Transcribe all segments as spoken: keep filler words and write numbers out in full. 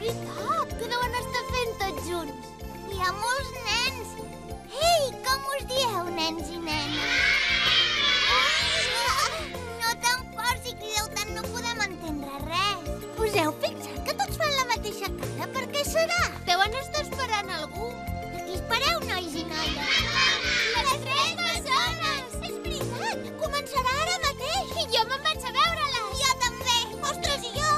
veritat, que deuen estar fent tots junts. Hi ha molts nens. Ei, com us dieu, nens i nenes? No tan fort, si crideu tant no podem entendre res. Us heu fixat que tots fan la mateixa cara? Per què serà? Deuen estar esperant algú. Aquí espereu, nois i noies. Les tres bessones! És veritat, començarà ara mateix. I jo me'n vaig a veure-les. Jo també. Ostres, i jo?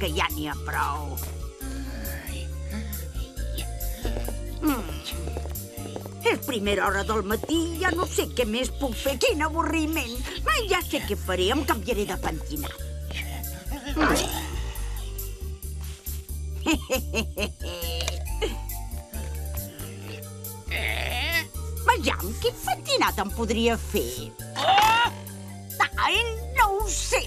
Que ja n'hi ha prou. És primera hora del matí i ja no sé què més puc fer. Quin avorriment! Ja sé què faré, em canviaré de pentinat. Vejam, quin pentinat em podria fer? Ai, no ho sé.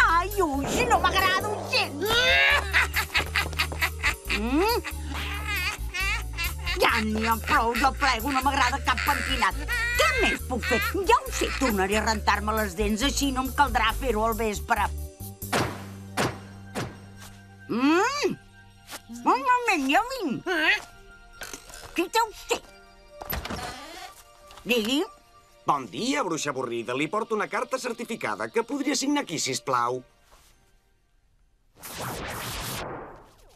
Ai, ui, no m'agrado gens. Ja n'hi ha prou, jo plego, no m'agrada cap pentinat. Què més puc fer? Ja ho sé, tornaré a rentar-me les dents, així no em caldrà fer-ho al vespre. Un moment, ja vinc. Què té vostè? Digui. Bon dia, Bruixa Avorrida. Li porto una carta certificada que podria signar aquí, sisplau.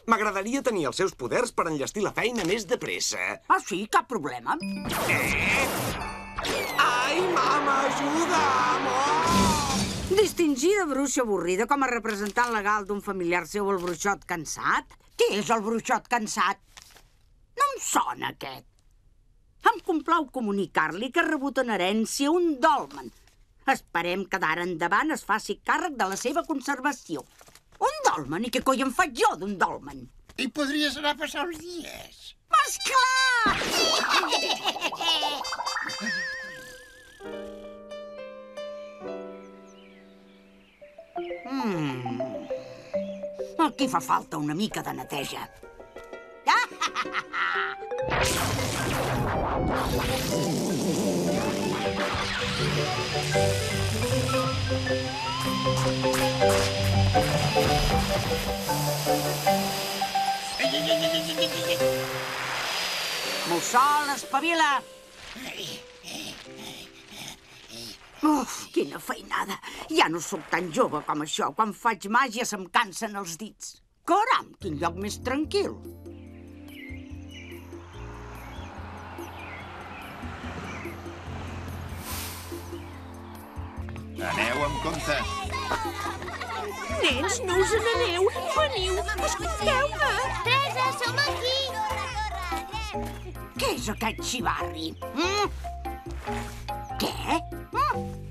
M'agradaria tenir els seus poders per enllestir la feina més de pressa. Ah, sí? Cap problema. Eh? Ai, mama, ajuda'm! Distingida Bruixa Avorrida com a representant legal d'un familiar seu, el bruixot cansat. Què és el bruixot cansat? No em sona, aquest. Em complau comunicar-li que ha rebut en herència un dolmen. Esperem que d'ara endavant es faci càrrec de la seva conservació. Un dolmen? I què coi em faig jo d'un dolmen? I podries anar a passar uns dies. Mas clar! Aquí fa falta una mica de neteja. Mussol, espavila! Uf, quina feinada! Ja no sóc tan jove com això. Quan faig màgia se'm cansen els dits. Caram, quin lloc més tranquil! Aneu amb compte. Nens, no us n'aneu. Veniu, escolteu-me. Teresa, som aquí. Què és aquest xivarri? Què?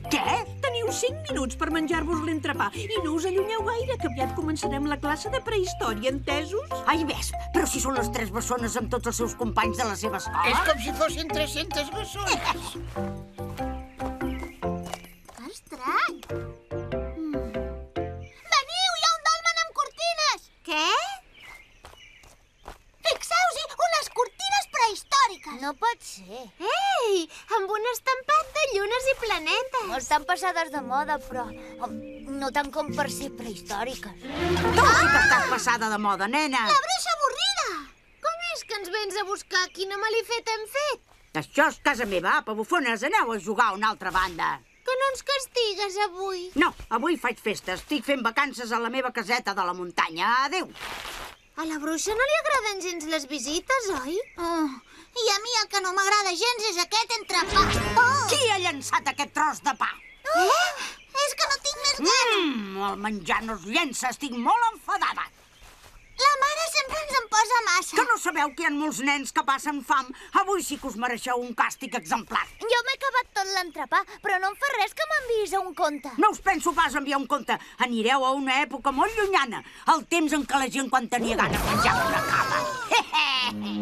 Què? Teniu cinc minuts per menjar-vos l'entrepà i no us allunyeu gaire, que aviat començarem la classe de prehistòria, entesos? Ai, ves, però si són les tres bessones amb tots els seus companys de la seva escola. És com si fossin tres-centes bessones. Que estrany. Veniu, hi ha un dolmen amb cortines. Què? Fixeu-s'hi, unes cortines prehistòriques. No pot ser. Ei, amb un estampat de llunes i planetes. Estan passades de moda, però no tant com per ser prehistòriques. Tu sí que estàs passada de moda, nena. La bruixa avorrida! Com és que ens vens a buscar? Quina malifeta hem fet? Això és casa meva, apa, bufones. Aneu a jugar a una altra banda. Que no ens castigues avui. No, avui faig festa. Estic fent vacances a la meva caseta de la muntanya. Adéu. A la bruixa no li agraden gens les visites, oi? I a mi el que no m'agrada gens és aquest entrepà. Qui ha llençat aquest tros de pa? És que no tinc més gana. El menjar no es llença, estic molt enfadada. La mare sempre ens en posa massa. Que no sabeu que hi ha molts nens que passen fam? Avui sí que us mereixeu un càstig exemplar. Jo m'he acabat tot l'entrepà, però no em fa res que m'enviïs a un conte. No us penso pas enviar un conte. Anireu a una època molt llunyana, el temps en què la gent quan tenia gana menjava una cama. He-he-he!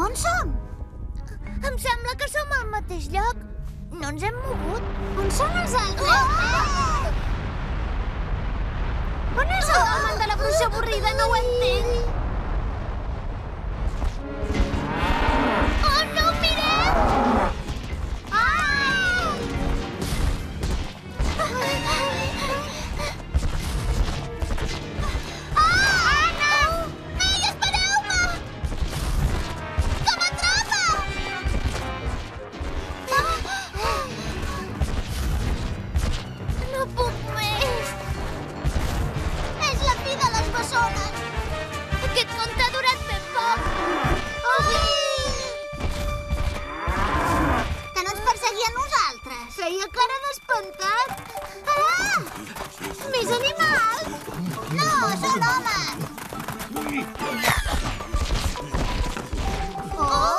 On som? Em sembla que som al mateix lloc. No ens hem mogut. On són els altres? On és el home de la bruixa avorrida? No ho entenc. Oh, no, mireu! Anna! Ei, espereu-me! Que m'atrapa! No puc més. És la fi de les bessones. Aquest conte ha durat ben poc. Que no ens perseguia a nosaltres. Feia cara d'espantat. Més animals? No, són homes. Oh!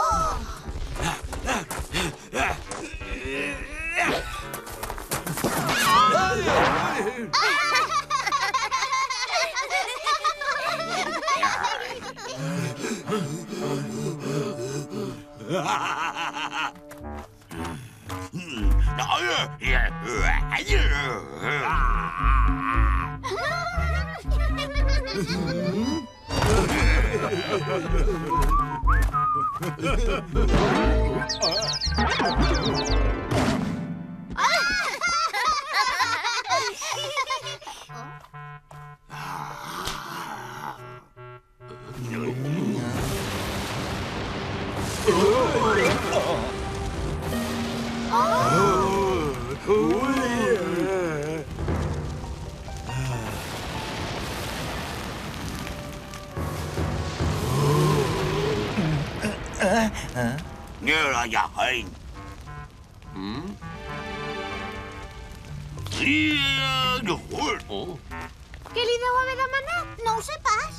Què li deu haver demanat? No ho sé pas.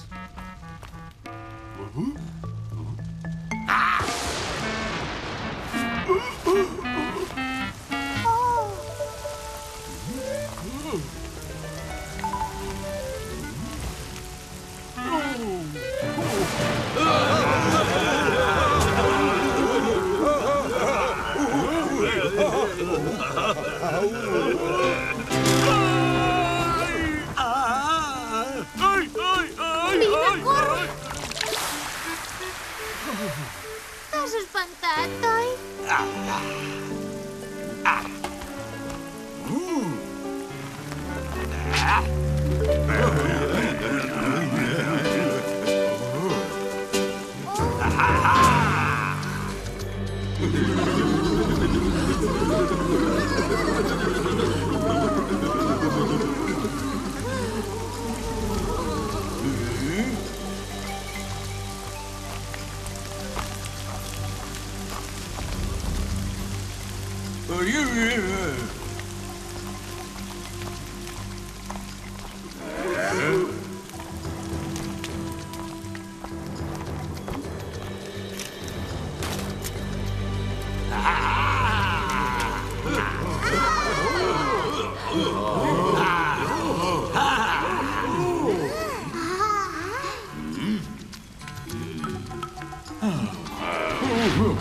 T'has espantat, oi?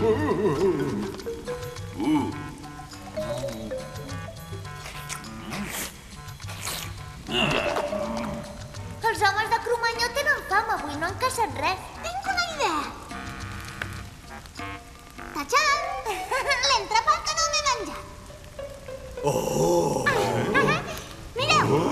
Els homes de Cromanyó tenen fam avui, no han caçat res. Tinc una idea. Ta-xan! L'entrapat que no m'he menjat. Oh! Mireu!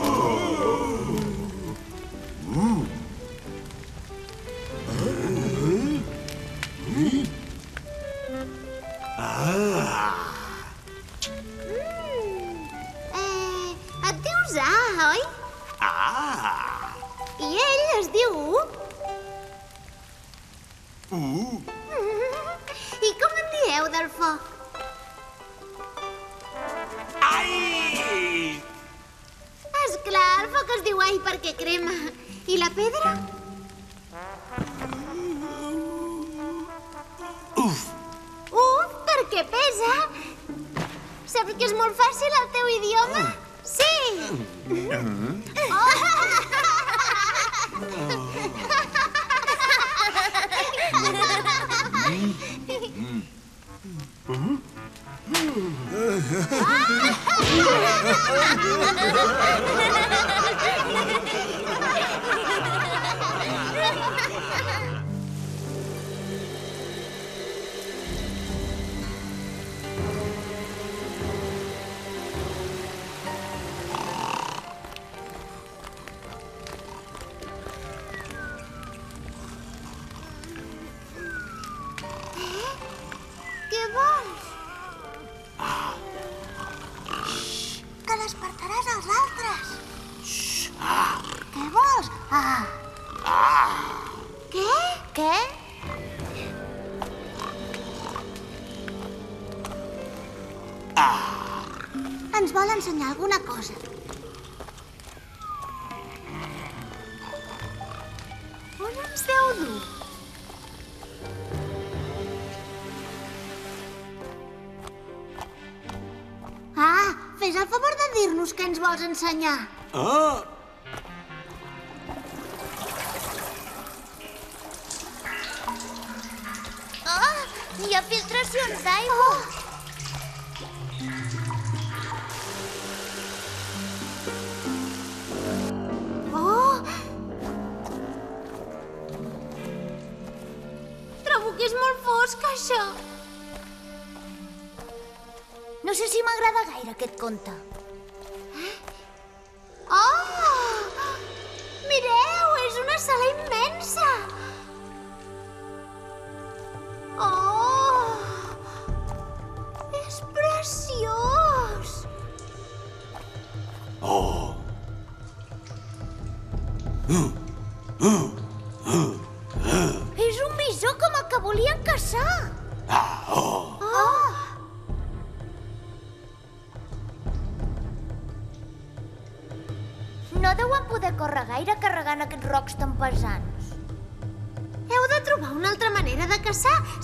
Vols ensenyar? Ah! Oh! Hi ha filtracions d'aigua! Oh! Trobo que és molt fosc, això! No sé si m'agrada gaire aquest conte.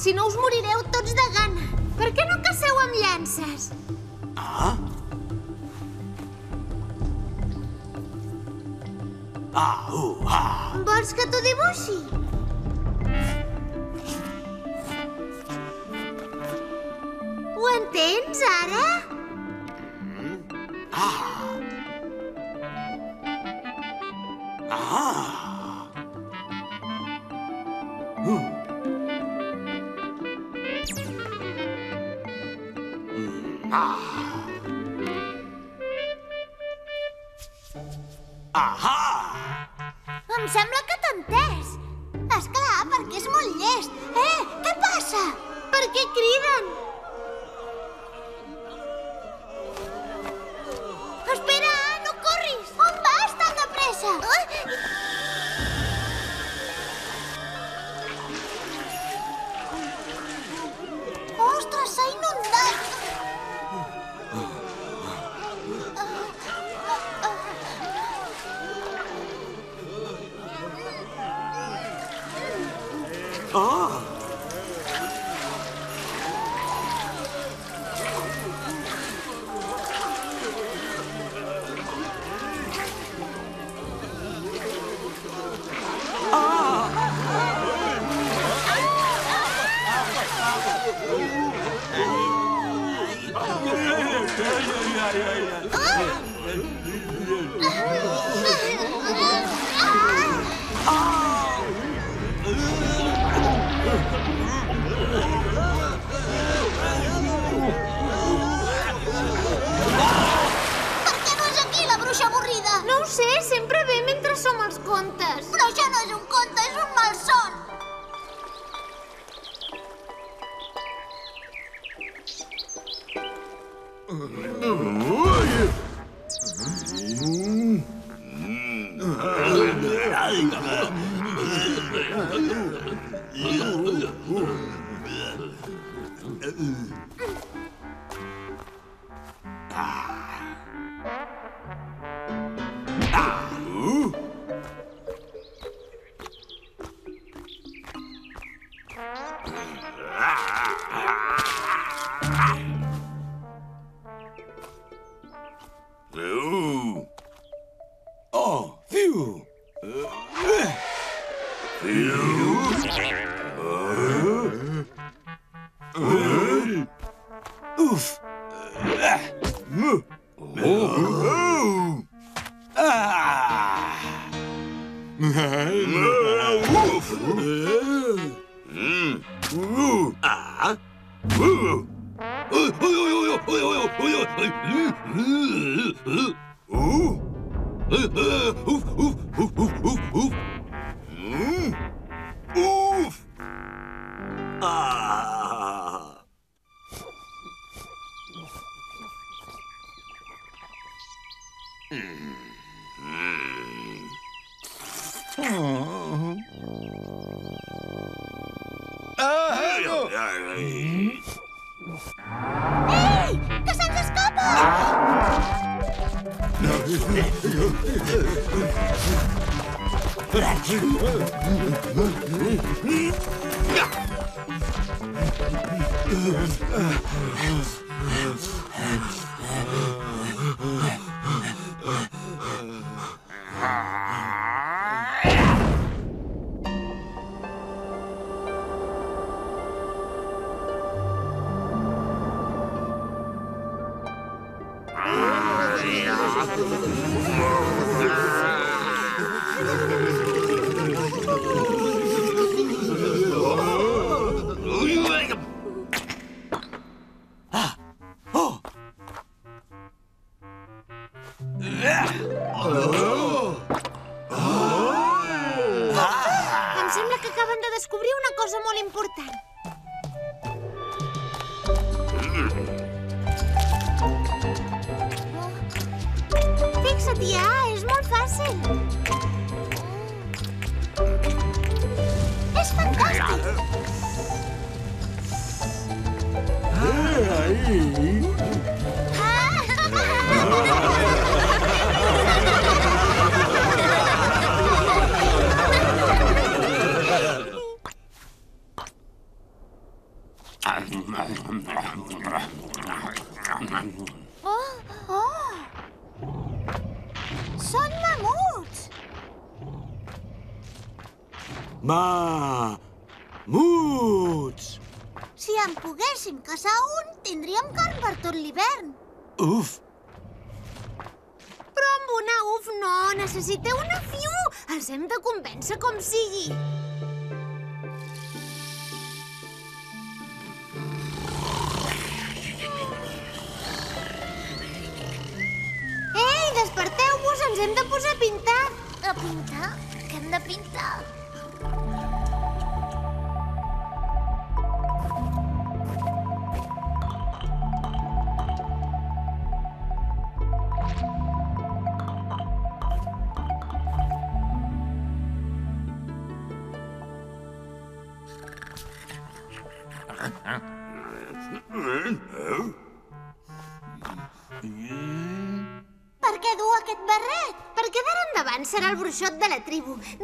Si no, us morireu tots de gana. Per què no caceu amb llances? Ah? Ah, uh, ah. Vols que t'ho dibuixi? Ho entens, ara? Ah! Ah! Oh!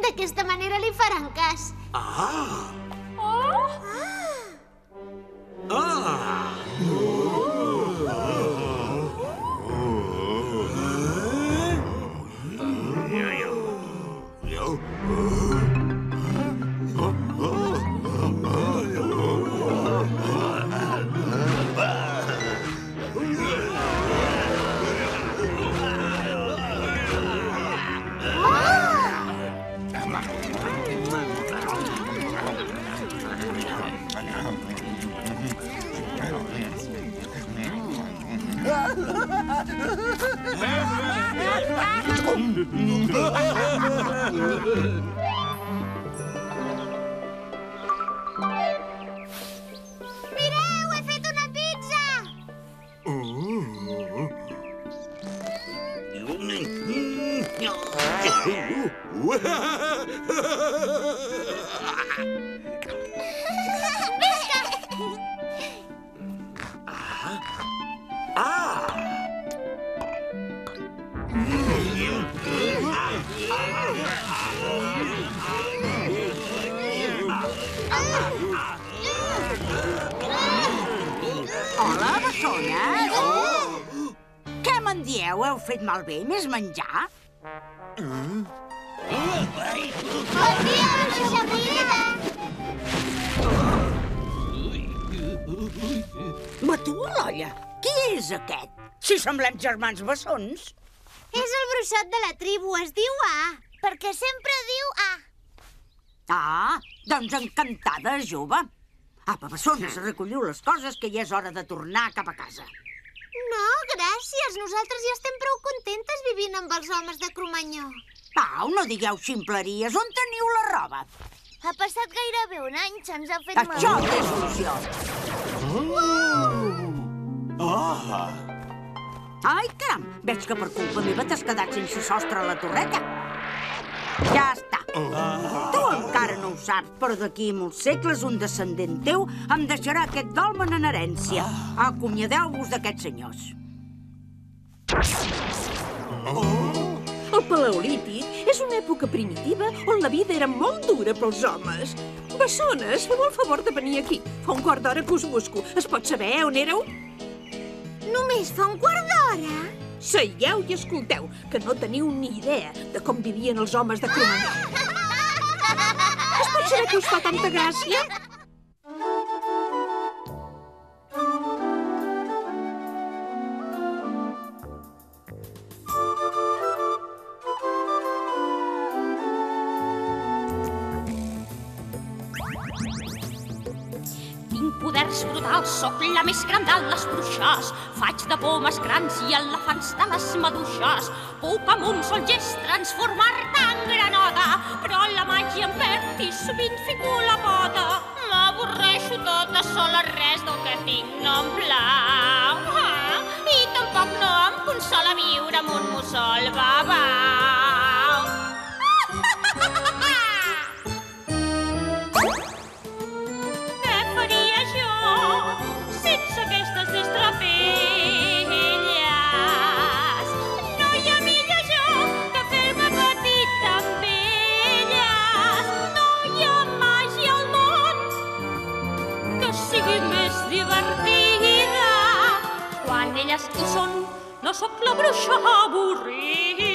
D'aquesta manera li faran cas. Ah! Oh! Ah! Ah! Hola, bessones! Oh. Què me'n dieu? Heu fet malbé més menjar? Mm. Bon dia, Bruixa Avorrida! Matulolla, qui és aquest? Si semblem germans bessons. És el bruixot de la tribu, es diu A, perquè sempre diu A. Ah, doncs encantada, jove. Apa, bessones, recolliu les coses, que ja és hora de tornar cap a casa. No, gràcies. Nosaltres ja estem prou contentes vivint amb els homes de Cromanyó. Pau, no digueu ximpleries. On teniu la roba? Ha passat gairebé un any, se'ns ha fet malbé. Això té solució. Ai, caram, veig que per culpa meva t'has quedat sense sostre a la torreta. Ja està. Tu encara no ho saps, però d'aquí molts segles un descendent teu em deixarà aquest dolmen en herència. Acomiadeu-vos d'aquests senyors. El Paleolític és una època primitiva on la vida era molt dura pels homes. Bessones, feu el favor de venir aquí. Fa un quart d'hora que us busco. Es pot saber on éreu? Només fa un quart d'hora? Seieu i escolteu, que no teniu ni idea de com vivien els homes de Cromanyó. Es pot saber que us fa tanta gràcia? Poders brutals, soc la més gran de les bruixes. Faig de pomes grans i elefants de les maduixes. Puc amb un sol gest transformar-te en granota, però la màgia em perd i sovint fico la pota. M'avorreixo tota sola, res del que tinc no em plau. I tampoc no em consola viure amb un mussol babau. Quan elles hi són, no sóc la bruixa avorrida.